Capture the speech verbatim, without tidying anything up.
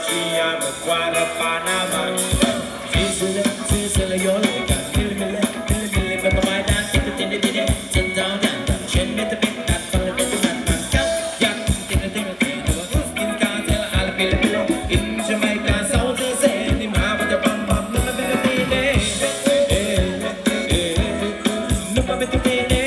I'm